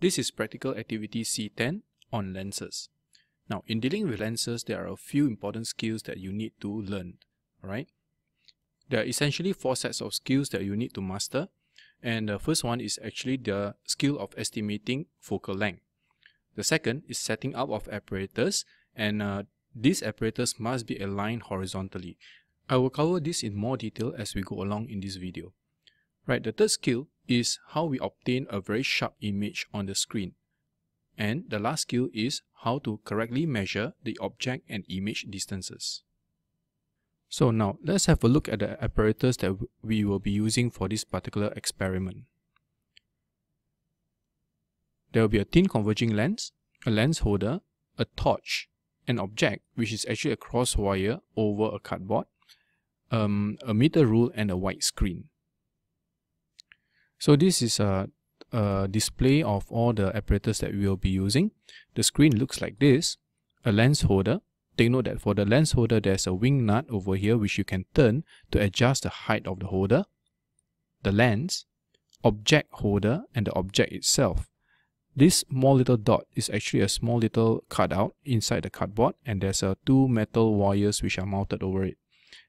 This is practical activity C10 on lenses. Now, in dealing with lenses, there are a few important skills that you need to learn. Alright? There are essentially four sets of skills that you need to master. And the first one is actually the skill of estimating focal length. The second is setting up of apparatus, and these apparatus must be aligned horizontally. I will cover this in more detail as we go along in this video. Right, the third skill is how we obtain a very sharp image on the screen. And the last skill is how to correctly measure the object and image distances. So now, let's have a look at the apparatus that we will be using for this particular experiment. There will be a thin converging lens, a lens holder, a torch, an object which is actually a cross wire over a cardboard, a meter rule and a white screen. So this is a display of all the apparatus that we will be using. The screen looks like this, a lens holder. Take note that for the lens holder, there's a wing nut over here which you can turn to adjust the height of the holder, the lens, object holder, and the object itself. This small little dot is actually a small little cutout inside the cardboard, and there's two metal wires which are mounted over it.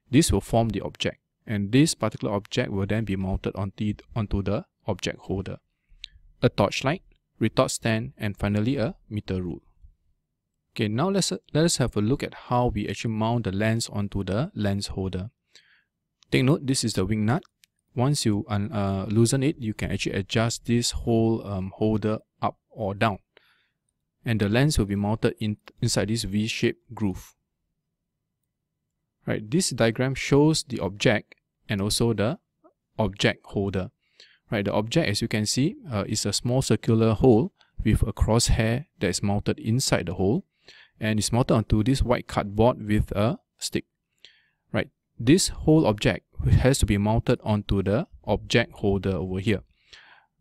This will form the object, and this particular object will then be mounted onto the object holder. A torchlight, retort stand, and finally a meter rule. Okay, now let us have a look at how we actually mount the lens onto the lens holder. Take note, this is the wing nut. Once you loosen it, you can actually adjust this whole holder up or down. And the lens will be mounted inside this V-shaped groove. Right, this diagram shows the object and also the object holder. Right, the object, as you can see, is a small circular hole with a crosshair that is mounted inside the hole. And it's mounted onto this white cardboard with a stick. Right, this whole object has to be mounted onto the object holder over here.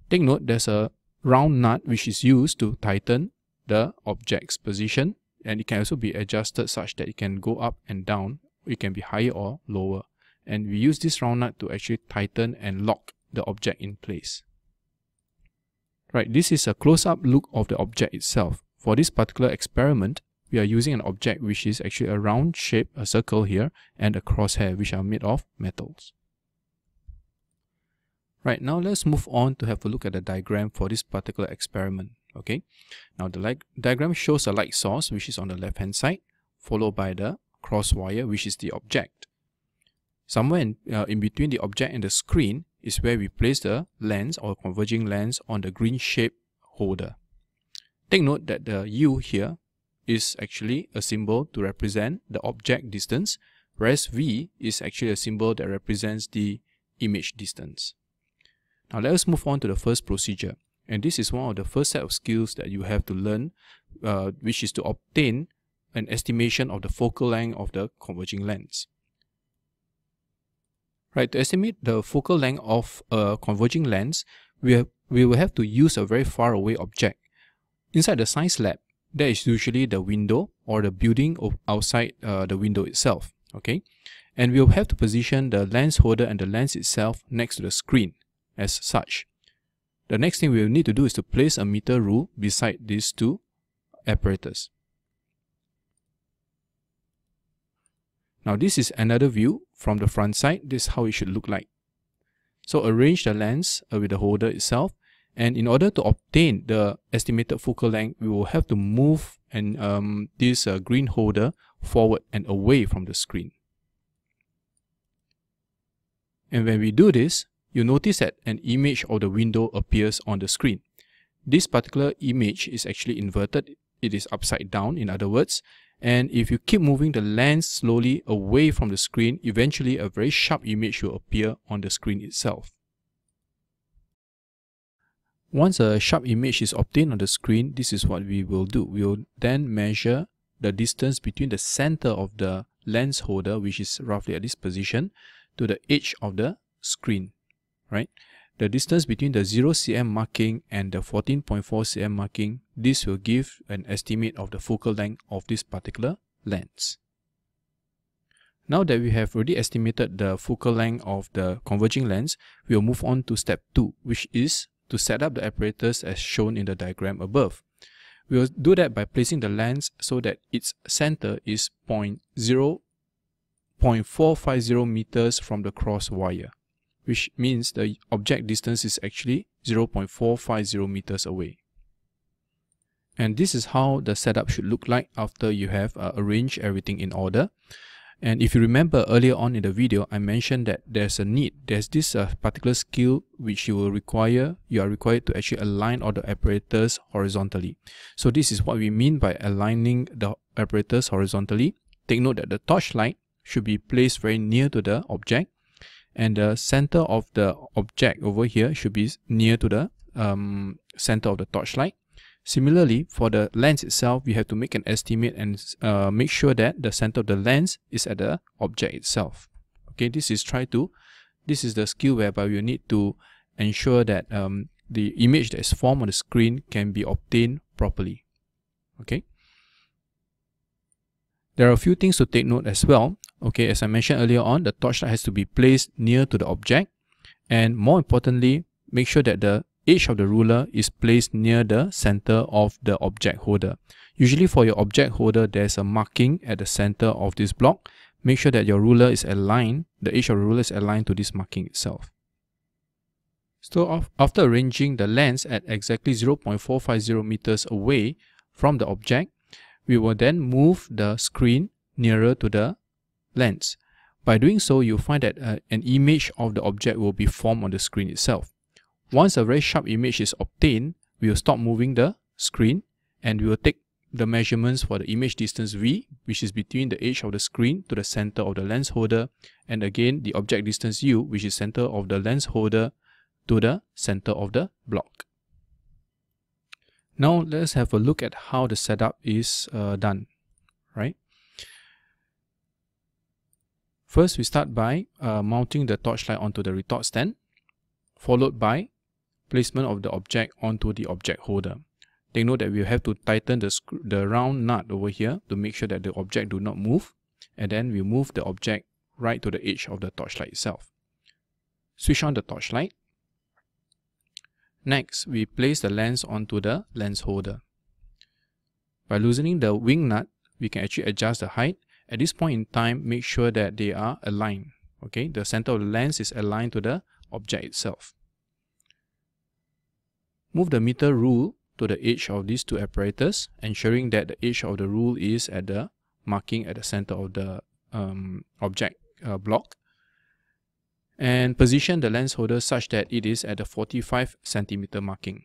Take note, there's a round nut which is used to tighten the object's position, and it can also be adjusted such that it can go up and down, it can be higher or lower. And we use this round nut to actually tighten and lock the object in place. Right, this is a close-up look of the object itself. For this particular experiment, we are using an object which is actually a round shape, a circle here, and a crosshair which are made of metals. Right, now let's move on to have a look at the diagram for this particular experiment. Okay, now the diagram shows a light source which is on the left hand side, followed by the cross wire which is the object. Somewhere in between the object and the screen is where we place the lens or converging lens on the green shaped holder. Take note that the U here is actually a symbol to represent the object distance, whereas V is actually a symbol that represents the image distance. Now let us move on to the first procedure, and this is one of the first set of skills that you have to learn, which is to obtain an estimation of the focal length of the converging lens. Right, to estimate the focal length of a converging lens, we will have to use a very far away object. Inside the science lab, that is usually the window or the building outside the window itself. Okay, and we will have to position the lens holder and the lens itself next to the screen as such. The next thing we will need to do is to place a meter rule beside these two apparatus. Now this is another view from the front side. This is how it should look like. So arrange the lens with the holder itself. And in order to obtain the estimated focal length, we will have to move and this green holder forward and away from the screen. And when we do this, you notice that an image of the window appears on the screen. This particular image is actually inverted. It is upside down, in other words. And if you keep moving the lens slowly away from the screen, eventually a very sharp image will appear on the screen itself. Once a sharp image is obtained on the screen, this is what we will do. We will then measure the distance between the center of the lens holder, which is roughly at this position, to the edge of the screen. Right? The distance between the 0 cm marking and the 14.4 cm marking, this will give an estimate of the focal length of this particular lens. Now that we have already estimated the focal length of the converging lens, we will move on to step 2, which is to set up the apparatus as shown in the diagram above. We will do that by placing the lens so that its center is 0.450 meters from the cross wire, which means the object distance is actually 0.450 meters away. And this is how the setup should look like after you have arranged everything in order. And if you remember earlier on in the video, I mentioned that there's a need. There's this particular skill which you are required to actually align all the apparatus horizontally. So this is what we mean by aligning the apparatus horizontally. Take note that the torchlight should be placed very near to the object, and the center of the object over here should be near to the center of the torchlight. Similarly, for the lens itself, we have to make an estimate and make sure that the center of the lens is at the object itself. Okay, this is the skill whereby we need to ensure that the image that is formed on the screen can be obtained properly. Okay, there are a few things to take note as well. Okay, as I mentioned earlier on, the torchlight has to be placed near to the object, and more importantly, make sure that the edge of the ruler is placed near the center of the object holder. Usually for your object holder, there's a marking at the center of this block. Make sure that your ruler is aligned, the edge of the ruler is aligned to this marking itself. So after arranging the lens at exactly 0.450 meters away from the object, we will then move the screen nearer to the lens. By doing so, you'll find that an image of the object will be formed on the screen itself. Once a very sharp image is obtained, we will stop moving the screen and we will take the measurements for the image distance V, which is between the edge of the screen to the center of the lens holder, and again the object distance U, which is center of the lens holder to the center of the block. Now let's have a look at how the setup is done, right? First, we start by mounting the torchlight onto the retort stand, followed by placement of the object onto the object holder. Take note that we have to tighten the round nut over here to make sure that the object do not move, and then we move the object right to the edge of the torchlight itself. Switch on the torchlight. Next, we place the lens onto the lens holder. By loosening the wing nut, we can actually adjust the height. At this point in time, make sure that they are aligned. Okay, the center of the lens is aligned to the object itself. Move the meter rule to the edge of these two apparatus, ensuring that the edge of the rule is at the marking at the center of the object block, and position the lens holder such that it is at the 45 centimeter marking.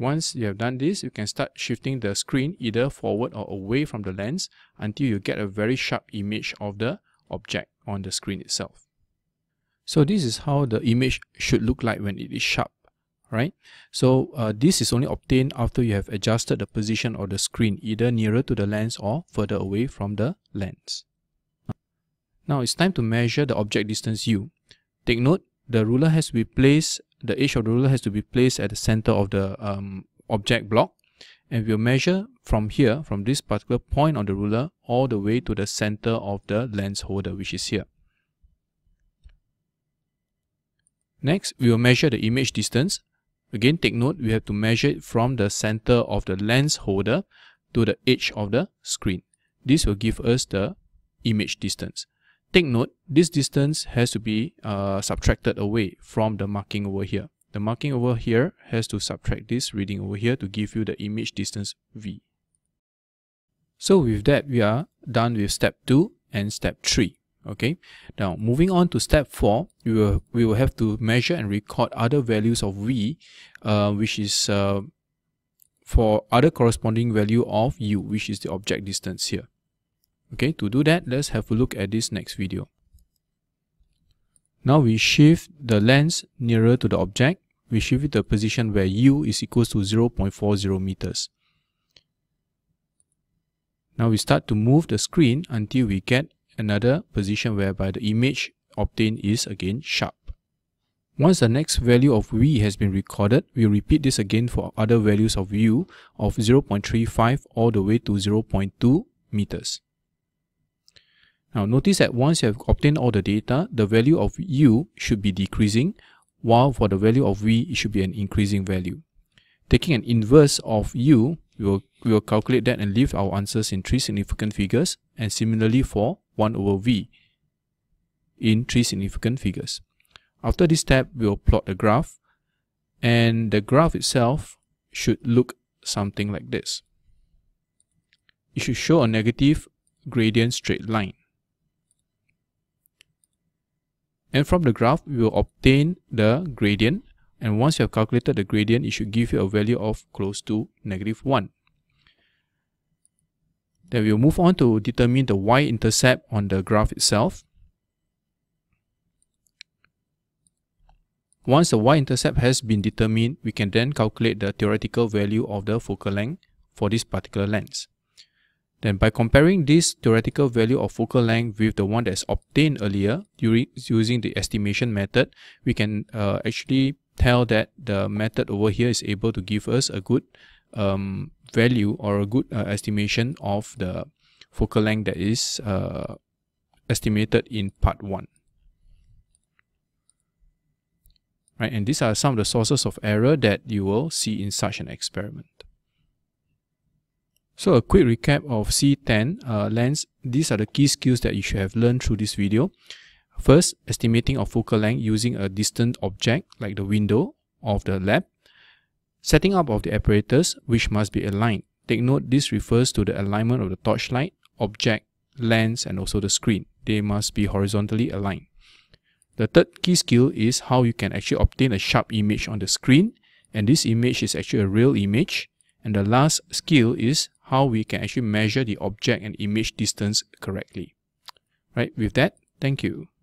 Once you have done this, you can start shifting the screen either forward or away from the lens until you get a very sharp image of the object on the screen itself. So this is how the image should look like when it is sharp, right? So this is only obtained after you have adjusted the position of the screen either nearer to the lens or further away from the lens. Now it's time to measure the object distance U. Take note, the ruler has to be placed, the edge of the ruler has to be placed at the center of the object block, and we'll measure from here, from this particular point on the ruler, all the way to the center of the lens holder, which is here. Next, we will measure the image distance. Again, take note, we have to measure it from the center of the lens holder to the edge of the screen. This will give us the image distance. Take note, this distance has to be subtracted away from the marking over here. The marking over here has to subtract this reading over here to give you the image distance V. So with that, we are done with step 2 and step 3. Okay, now moving on to step 4, we will have to measure and record other values of V, which is for other corresponding value of U, which is the object distance here. Okay, to do that, let's have a look at this next video. Now we shift the lens nearer to the object. We shift it to a position where U is equals to 0.40 meters. Now we start to move the screen until we get another position whereby the image obtained is again sharp. Once the next value of V has been recorded, we'll repeat this again for other values of U of 0.35 all the way to 0.2 meters. Now notice that once you have obtained all the data, the value of U should be decreasing, while for the value of V, it should be an increasing value. Taking an inverse of U, we will calculate that and leave our answers in three significant figures, and similarly for 1 over V in three significant figures. After this step, we will plot the graph, and the graph itself should look something like this. It should show a negative gradient straight line. And from the graph, we will obtain the gradient, and once you have calculated the gradient, it should give you a value of close to -1. Then we will move on to determine the y-intercept on the graph itself. Once the y-intercept has been determined, we can then calculate the theoretical value of the focal length for this particular lens. Then by comparing this theoretical value of focal length with the one that's obtained earlier using the estimation method, we can actually tell that the method over here is able to give us a good value or a good estimation of the focal length that is estimated in part 1. Right, and these are some of the sources of error that you will see in such an experiment. So a quick recap of C10 lens. These are the key skills that you should have learned through this video. First, estimating of focal length using a distant object like the window of the lab. Setting up of the apparatus, which must be aligned. Take note, this refers to the alignment of the torchlight, object, lens, and also the screen. They must be horizontally aligned. The third key skill is how you can actually obtain a sharp image on the screen, and this image is actually a real image. And the last skill is how we can actually measure the object and image distance correctly. Right, with that, thank you.